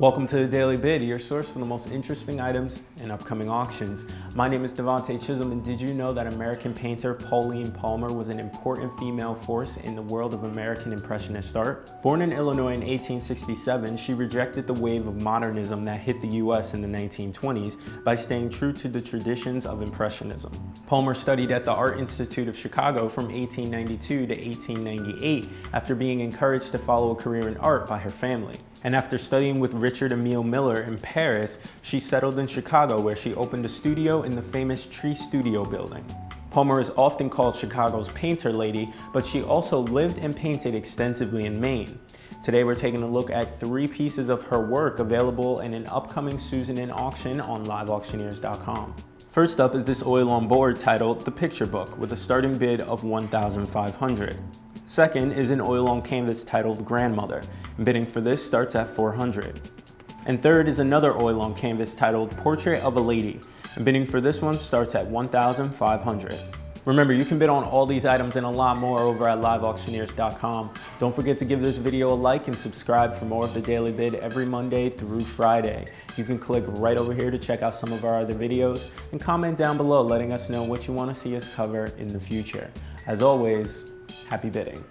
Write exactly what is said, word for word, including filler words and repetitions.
Welcome to The Daily Bid, your source for the most interesting items and upcoming auctions. My name is Devontae Chisholm, and did you know that American painter Pauline Palmer was an important female force in the world of American Impressionist art? Born in Illinois in eighteen sixty-seven, she rejected the wave of modernism that hit the U S in the nineteen twenties by staying true to the traditions of Impressionism. Palmer studied at the Art Institute of Chicago from eighteen ninety-two to eighteen ninety-eight after being encouraged to follow a career in art by her family. And after studying with Richard Emile Miller in Paris, she settled in Chicago, where she opened a studio in the famous Tree Studio building. Palmer is often called Chicago's painter lady, but she also lived and painted extensively in Maine. Today we're taking a look at three pieces of her work available in an upcoming Susanin's auction on live auctioneers dot com. First up is this oil on board titled The Picture Book, with a starting bid of one thousand five hundred dollars. Second is an oil on canvas titled Grandmother. Bidding for this starts at four hundred dollars. And third is another oil on canvas titled Portrait of a Lady. Bidding for this one starts at one thousand five hundred dollars. Remember, you can bid on all these items and a lot more over at live auctioneers dot com. Don't forget to give this video a like and subscribe for more of The Daily Bid every Monday through Friday. You can click right over here to check out some of our other videos, and comment down below letting us know what you want to see us cover in the future. As always, happy bidding.